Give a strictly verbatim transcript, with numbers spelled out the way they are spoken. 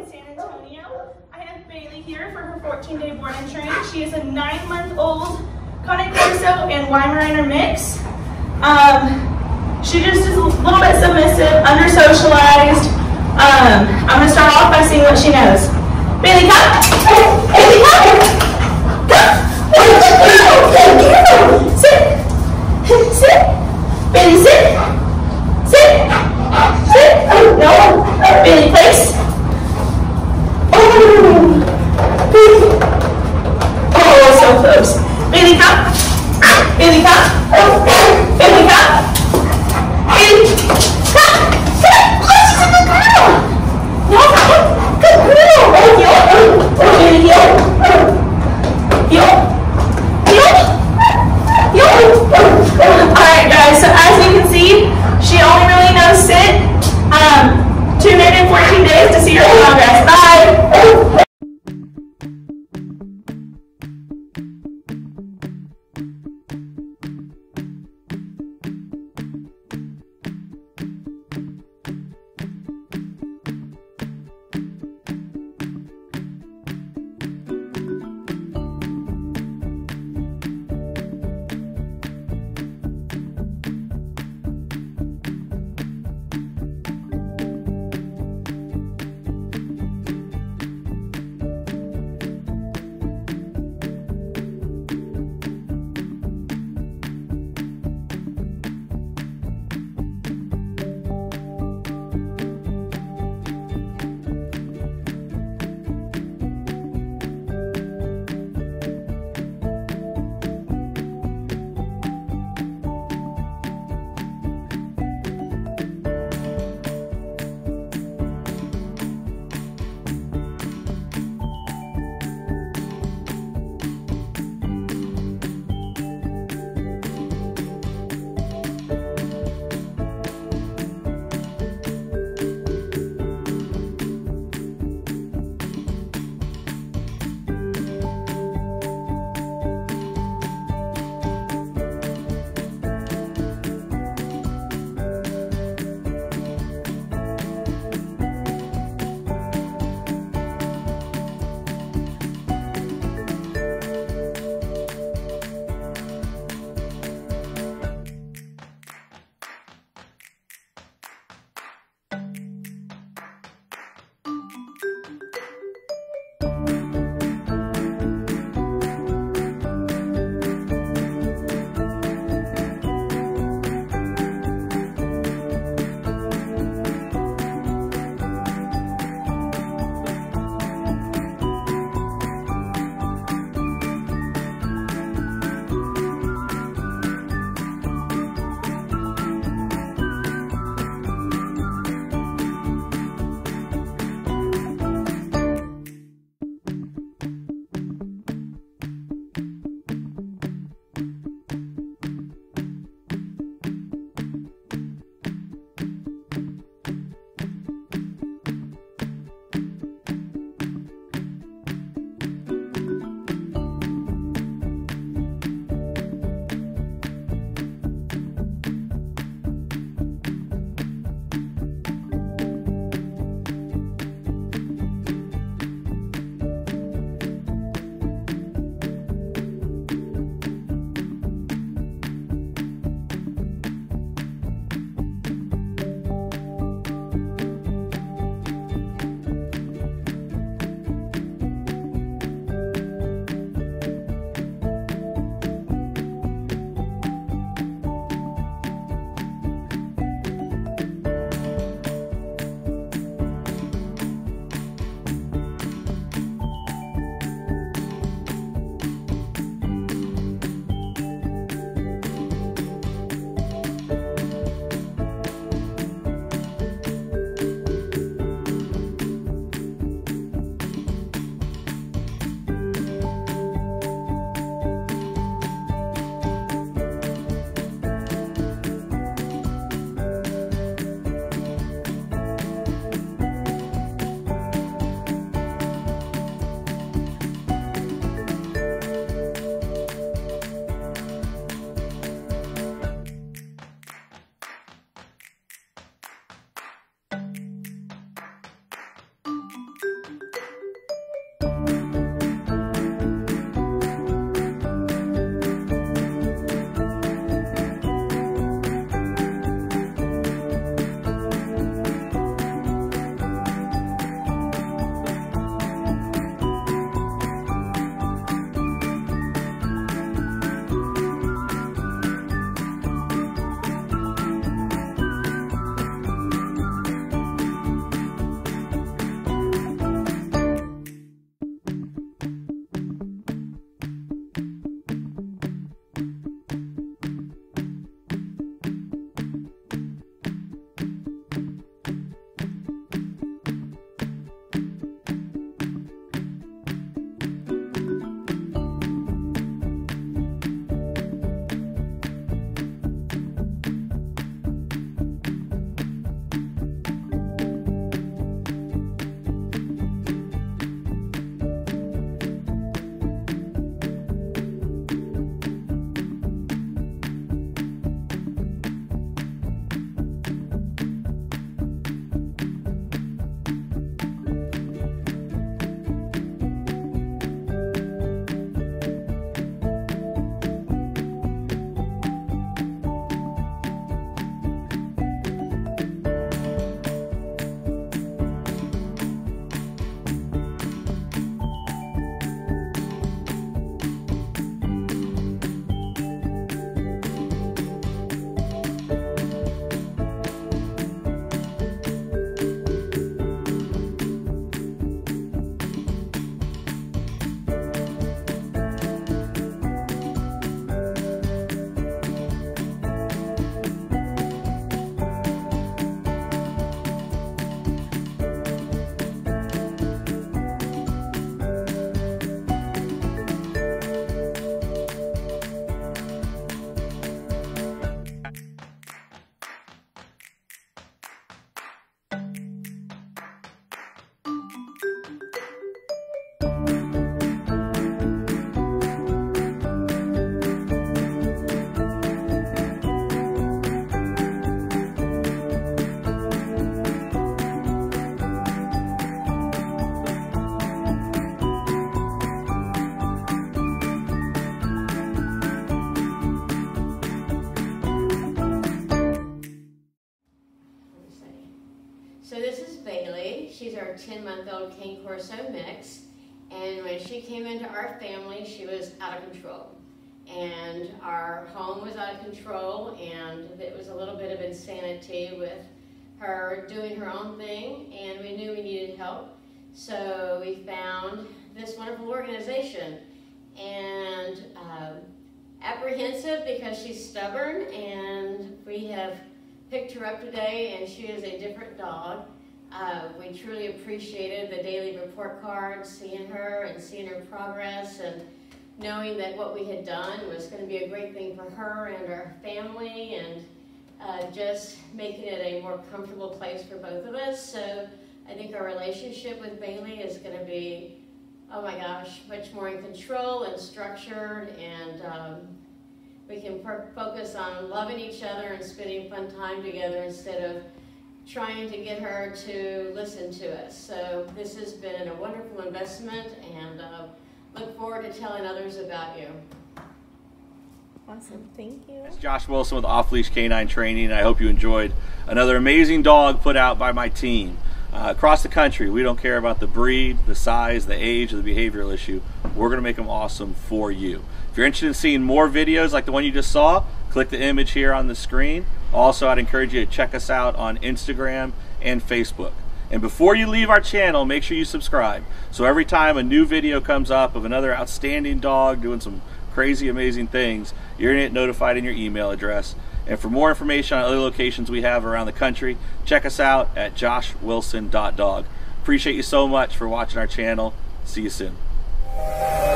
in San Antonio. I have Bailey here for her fourteen day board and train. She is a nine month old Cane Corso and Weimaraner mix. Um, she just is a little bit submissive, under-socialized. Um, I'm going to start off by seeing what she knows. Bailey, come! Bailey, come! Yo! Yo! our ten month old Cane Corso mix, and when she came into our family, she was out of control. And our home was out of control, and it was a little bit of insanity with her doing her own thing, and we knew we needed help. So we found this wonderful organization, and um, apprehensive because she's stubborn, and we have picked her up today and she is a different dog. Uh, we truly appreciated the daily report card, seeing her and seeing her progress and knowing that what we had done was going to be a great thing for her and our family, and uh, just making it a more comfortable place for both of us. So I think our relationship with Bailey is going to be, oh my gosh, much more in control and structured, and um, we can focus on loving each other and spending fun time together instead of trying to get her to listen to us. So this has been a wonderful investment, and uh, look forward to telling others about you. Awesome, thank you. It's Josh Wilson with Off Leash Canine Training. I hope you enjoyed another amazing dog put out by my team. Uh, across the country, we don't care about the breed, the size, the age, or the behavioral issue. We're going to make them awesome for you. If you're interested in seeing more videos like the one you just saw, click the image here on the screen. Also, I'd encourage you to check us out on Instagram and Facebook. And before you leave our channel, make sure you subscribe. So every time a new video comes up of another outstanding dog doing some crazy, amazing things, you're going to get notified in your email address. And for more information on other locations we have around the country, check us out at josh wilson dot dog. Appreciate you so much for watching our channel. See you soon.